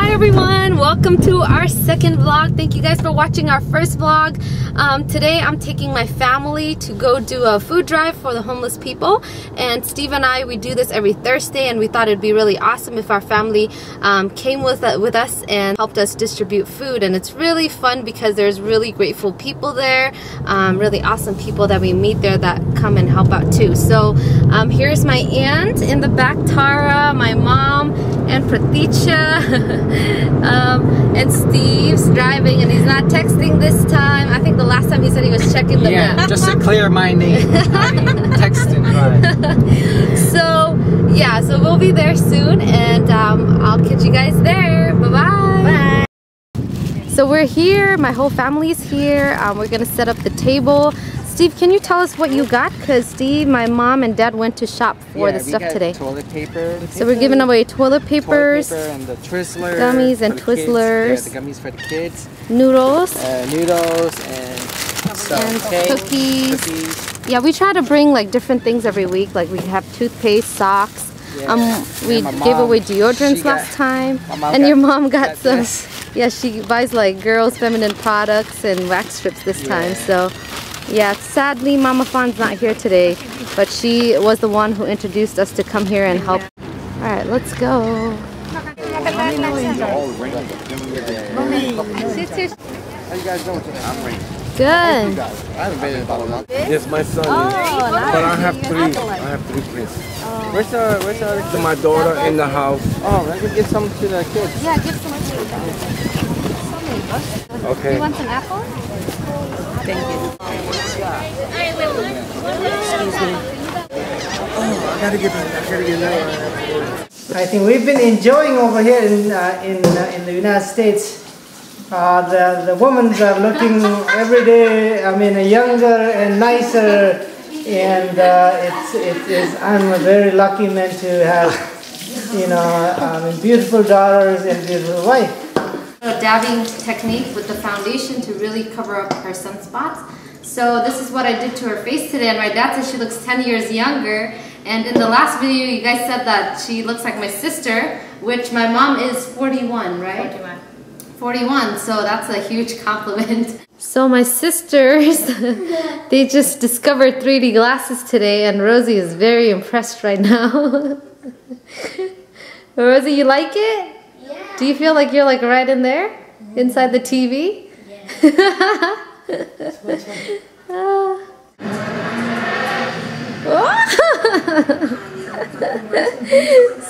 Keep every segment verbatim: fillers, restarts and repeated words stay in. Hi everyone, welcome to our second vlog. Thank you guys for watching our first vlog. Um, today I'm taking my family to go do a food drive for the homeless people, and Steve and I, we do this every Thursday, and we thought it'd be really awesome if our family um, came with, uh, with us and helped us distribute food. And it's really fun because there's really grateful people there, um, really awesome people that we meet there that come and help out too. So um, here's my aunt in the back, Tara, my mom, and Praticha. Um, and Steve's driving, and he's not texting this time. I think the last time he said he was checking the yeah, map. Yeah, just to clear my name. Texting, right. So, yeah, so we'll be there soon, and um, I'll catch you guys there. Bye-bye. Bye. So we're here. My whole family's here. Um, we're going to set up the table. Steve, can you tell us what you got? Because Steve, my mom, and dad went to shop for yeah, the stuff today. Toilet paper, paper. So we're giving away toilet papers, toilet paper and the Twizzlers, gummies and Twizzlers, yeah, the gummies for the kids, noodles, uh, noodles, and some and cookies. cookies. Yeah, we try to bring like different things every week. Like we have toothpaste, socks. Yeah. Um, we mom, gave away deodorants got, last time, and your mom got, got some. This. Yeah, she buys like girls' feminine products and wax strips this yeah. time. So. Yeah, sadly Mama Phan's not here today, but she was the one who introduced us to come here and help. Alright, let's go. How you guys doing today? I'm ready. Good. I haven't been in about a month. Yes, my son is. Oh, nice. But I have three. I have three kids. Oh. Where's the, where's the so my daughter in the house. Oh, I can give some to the kids. Yeah, give some to the kids. Okay. You want some apples? Thank you. Oh, I gotta get that. I gotta get that. I think we've been enjoying over here in uh, in uh, in the United States. Uh, the the women are looking every day. I mean, younger and nicer, and uh, it's it is. I'm a very lucky man to have, you know, um, beautiful daughters and beautiful wife. A dabbing technique with the foundation to really cover up her sunspots. So this is what I did to her face today, and my dad says she looks ten years younger. And in the last video you guys said that she looks like my sister, which my mom is forty-one, right? forty-one, forty-one, so that's a huge compliment. So my sisters, they just discovered three D glasses today, and Rosie is very impressed right now. Rosie, you like it? Do you feel like you're like right in there, mm-hmm. inside the T V? Yeah. That's what's funny. Uh. Oh.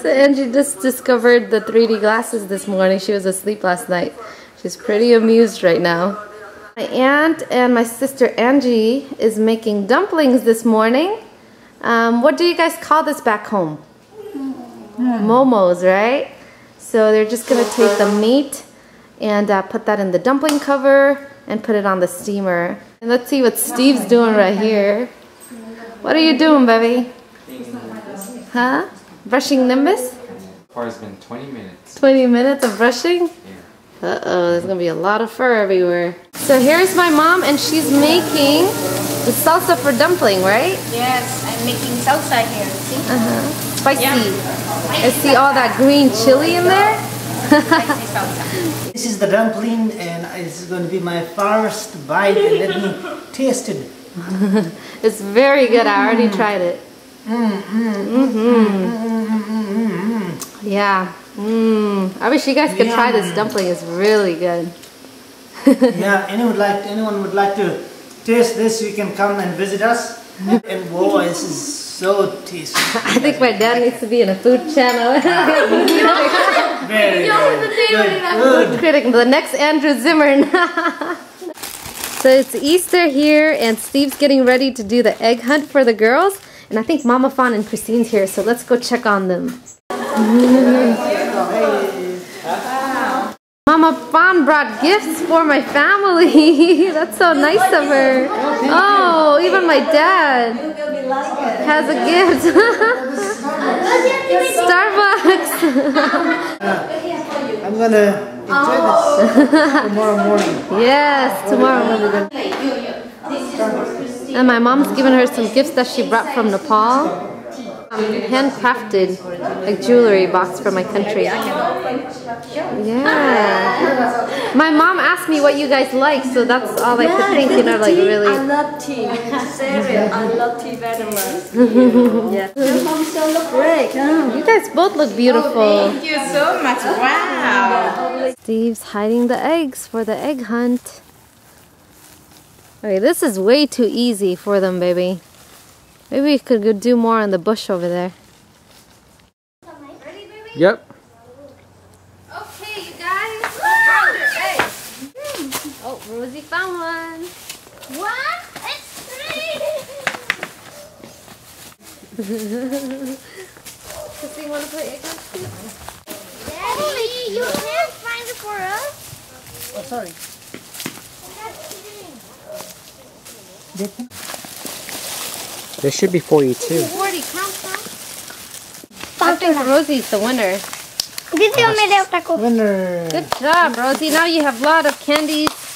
So Angie just discovered the three D glasses this morning. She was asleep last night. She's pretty amused right now. My aunt and my sister Angie is making dumplings this morning. Um, what do you guys call this back home? Mm. Momos, right? So they're just going to take the meat and uh, put that in the dumpling cover and put it on the steamer. And let's see what Steve's doing right here. What are you doing, baby? Huh? Brushing Nimbus? It's been twenty minutes. twenty minutes of brushing? Yeah. Uh-oh, there's going to be a lot of fur everywhere. So here's my mom, and she's making the salsa for dumpling, right? Yes, I'm making salsa here, see? Uh-huh. Spicy. Yeah. I see all that green chili in there. This is the dumpling, and it's going to be my first bite. Let me taste it. It's very good. I already tried it. Mm-hmm. Yeah. Mm. I wish you guys could yeah. try this dumpling. It's really good. Yeah. Anyone would like? Anyone would like to taste this? You can come and visit us. And whoa, this is. So tasty. I think my dad needs to be in a food channel. Very good. Critic, the next Andrew Zimmern. So it's Easter here, and Steve's getting ready to do the egg hunt for the girls. And I think Mama Phan and Christine's here, so let's go check on them. Mama Phan brought gifts for my family. That's so nice of her. Oh, even my dad has a gift. Starbucks. I'm gonna enjoy this tomorrow morning. Yes, tomorrow morning. And my mom's given her some gifts that she brought from Nepal. handcrafted like jewelry box from my country. Yeah. My mom asked me what you guys like, so that's all I could think. You know, like really. I love tea. Serious. I love tea very much. Yeah. Your mom so look great. You guys both look beautiful. Thank you so much. Wow. Steve's hiding the eggs for the egg hunt. Okay, this is way too easy for them, baby. Maybe we could do more in the bush over there. Ready, baby? Yep. Okay, you guys. Found your eggs. Oh, Rosie found one. One, it's three. Christine, want to play egg hunt? Daddy, you can't find it for us. Oh, sorry. There should be forty-two. I think Rosie's the winner. Winner. Good job, Rosie. Now you have a lot of candies.